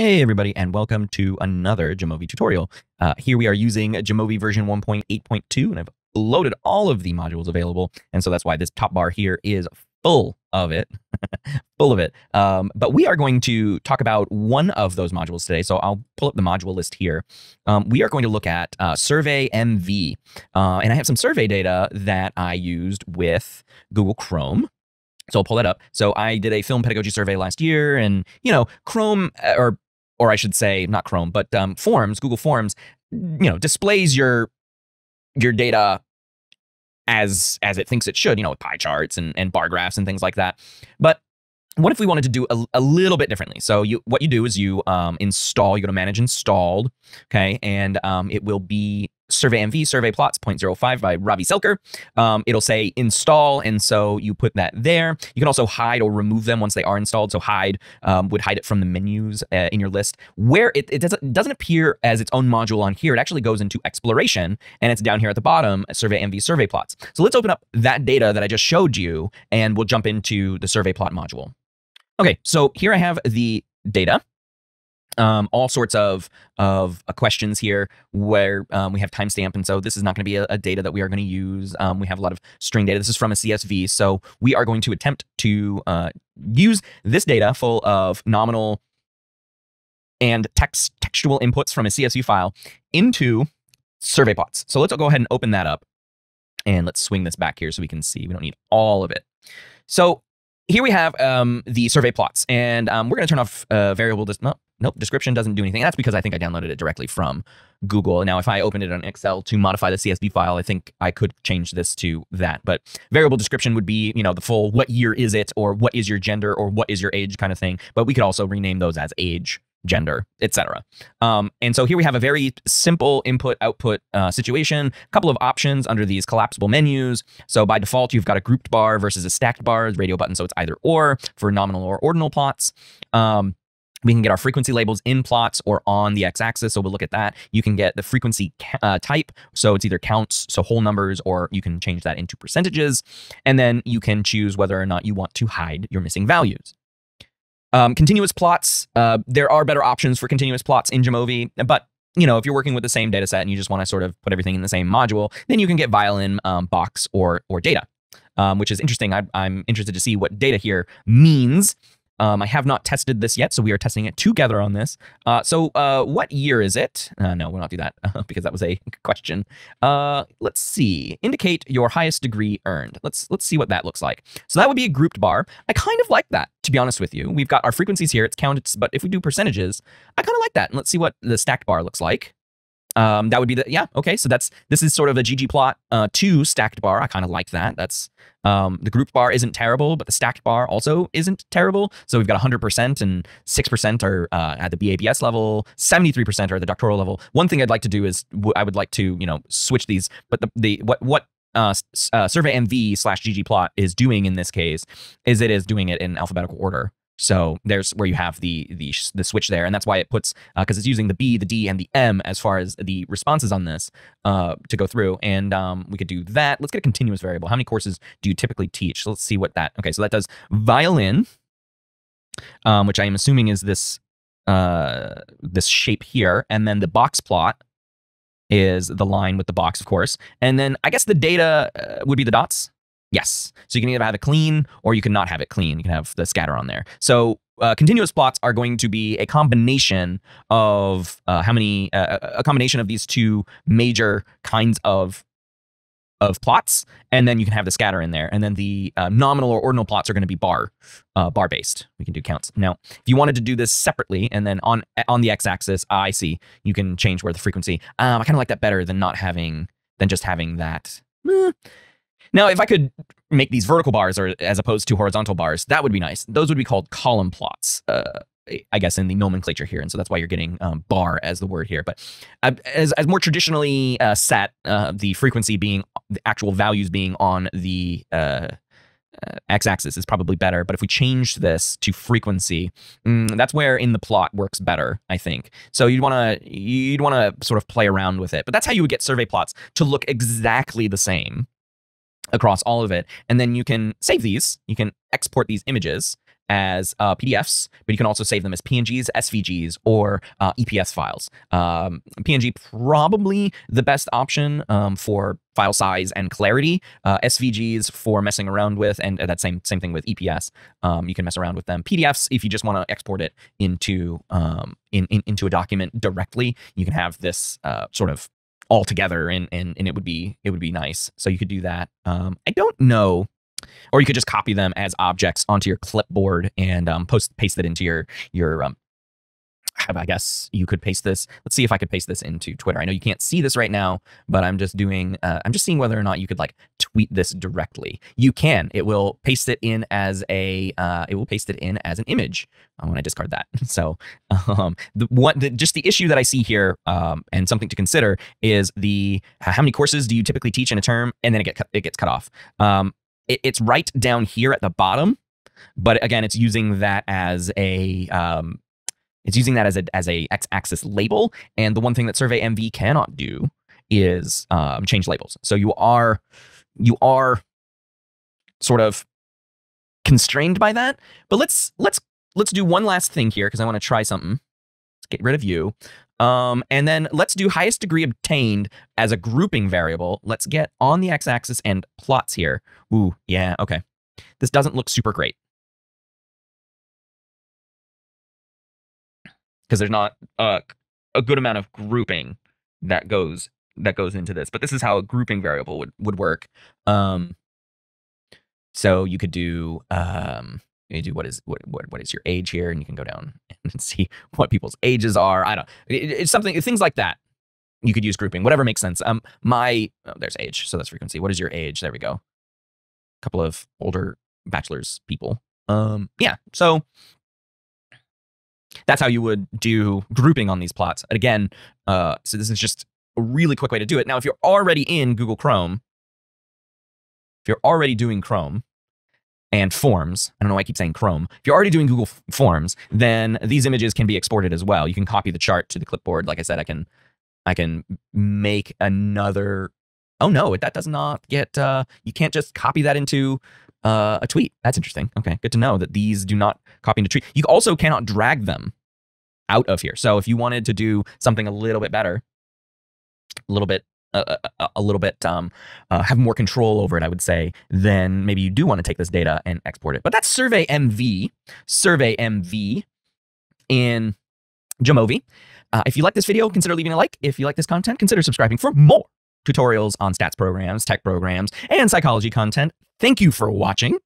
Hey everybody, and welcome to another Jamovi tutorial. Here we are using Jamovi version 1.8.2, and I've loaded all of the modules available, and so that's why this top bar here is full of it, but we are going to talk about one of those modules today. So I'll pull up the module list here. We are going to look at SurveyMV, and I have some survey data that I used with Google Chrome. So I'll pull that up. So I did a film pedagogy survey last year, and you know, Chrome, or I should say not Chrome, but Forms, Google Forms, you know, displays your data as it thinks it should, you know, with pie charts and bar graphs and things like that. But what if we wanted to do a little bit differently? So what you do is you install, you go to manage installed, okay? And it will be SurveyMV SurveyPlots 0.05 by Ravi Selker. It'll say install, and so you put that there. You can also hide or remove them once they are installed. So hide would hide it from the menus in your list. Where it doesn't appear as its own module on here, it actually goes into exploration, and it's down here at the bottom, SurveyMV SurveyPlots. So let's open up that data that I just showed you, and we'll jump into the SurveyPlot module. Okay, so here I have the data. All sorts of questions here where we have timestamp, and so this is not going to be a data that we are going to use. We have a lot of string data. This is from a CSV, so we are going to attempt to use this data full of nominal and textual inputs from a CSV file into survey plots. So let's go ahead and open that up, and let's swing this back here so we can see. We don't need all of it. So here we have the survey plots, and we're going to turn off variable. Nope, description doesn't do anything. That's because I think I downloaded it directly from Google. Now, if I opened it on Excel to modify the CSV file, I think I could change this to that. But variable description would be, you know, the full what year is it, or what is your gender, or what is your age kind of thing. But we could also rename those as age, gender, etc. And so here we have a very simple input output situation, a couple of options under these collapsible menus. So by default, you've got a grouped bar versus a stacked bar, radio button. So it's either or for nominal or ordinal plots. We can get our frequency labels in plots or on the x-axis, so we'll look at that. You can get the frequency type, so it's either counts, so whole numbers, or you can change that into percentages. And then you can choose whether or not you want to hide your missing values. Continuous plots, there are better options for continuous plots in Jamovi, but you know, if you're working with the same data set and you just want to sort of put everything in the same module, then you can get violin, box, or data, which is interesting. I'm interested to see what data here means. I have not tested this yet, so we are testing it together on this. What year is it? No, we'll not do that because that was a question. Let's see. Indicate your highest degree earned. Let's see what that looks like. So that would be a grouped bar. I kind of like that, to be honest with you. We've got our frequencies here. It's counted, but if we do percentages, I kind of like that. And let's see what the stacked bar looks like. That would be the, yeah, okay, so this is sort of a ggplot2 stacked bar. I kind of like that. That's the group bar isn't terrible, but the stacked bar also isn't terrible. So we've got 100% and 6% are at the BAPS level, 73% are at the doctoral level. One thing I'd like to do is I would like to, you know, switch these, but what SurveyMV /ggplot is doing in this case is it is doing it in alphabetical order. So there's where you have the switch there, and that's why it puts because it's using the B, the D, and the M as far as the responses on this to go through, and we could do that. Let's get a continuous variable. How many courses do you typically teach? So let's see what that. Okay, so that does violin, which I am assuming is this shape here, and then the box plot is the line with the box, of course, and then I guess the data would be the dots. Yes. So you can either have it clean or you can not have it clean. You can have the scatter on there. So continuous plots are going to be a combination of a combination of these two major kinds of plots. And then you can have the scatter in there. And then the nominal or ordinal plots are going to be bar based. We can do counts. Now, if you wanted to do this separately and then on the x-axis, I see, you can change where the frequency. I kind of like that better than just having that. Now, if I could make these vertical bars or as opposed to horizontal bars, that would be nice. Those would be called column plots, I guess, in the nomenclature here. And so that's why you're getting bar as the word here. But as more traditionally set, the frequency being the actual values being on the x-axis is probably better. But if we change this to frequency, that's where in the plot works better, I think. So you'd want to sort of play around with it. But that's how you would get survey plots to look exactly the same across all of it. And then you can save these, you can export these images, as PDFs, but you can also save them as PNGs, SVGs, or EPS files. PNG probably the best option for file size and clarity. SVGs for messing around with, and that same thing with EPS. You can mess around with them. PDFs, if you just want to export it into a document directly, you can have this sort of all together, and it would be nice. So you could do that. I don't know. Or you could just copy them as objects onto your clipboard and paste it into your I guess you could paste this. Let's see if I could paste this into Twitter. I know you can't see this right now, but I'm just doing, I'm just seeing whether or not you could like tweet this directly. You can, it will paste it in as a, it will paste it in as an image when I discard that. So just the issue that I see here and something to consider is the, how many courses do you typically teach in a term? And then it gets cut off. It's right down here at the bottom, but again, it's using that as a, it's using that as a x-axis label. And the one thing that SurveyMV cannot do is change labels. So you are sort of constrained by that. But let's do one last thing here because I want to try something. Let's get rid of you. And then let's do highest degree obtained as a grouping variable. Let's get on the x-axis and plots here. Ooh, yeah, okay. This doesn't look super great. Because there's not a good amount of grouping that goes into this, but this is how a grouping variable would work. So you could do what is your age here, and you can go down and see what people's ages are. I don't, it's something, things like that. You could use grouping, whatever makes sense. Oh, there's age, so that's frequency. What is your age? There we go. A couple of older bachelor's people. Yeah, so. That's how you would do grouping on these plots. Again, so this is just a really quick way to do it. Now, if you're already in Google Chrome, if you're already doing Chrome and Forms, I don't know why I keep saying Chrome. If you're already doing Google Forms, then these images can be exported as well. You can copy the chart to the clipboard. Like I said, I can make another. Oh no, that does not get. You can't just copy that into. A tweet. That's interesting. Okay, good to know that these do not copy into tweet. You also cannot drag them out of here. So if you wanted to do something a little bit better, have more control over it, I would say, then maybe you do want to take this data and export it. But that's SurveyMV in Jamovi. If you like this video, consider leaving a like. If you like this content, consider subscribing for more tutorials on stats programs, tech programs, and psychology content. Thank you for watching.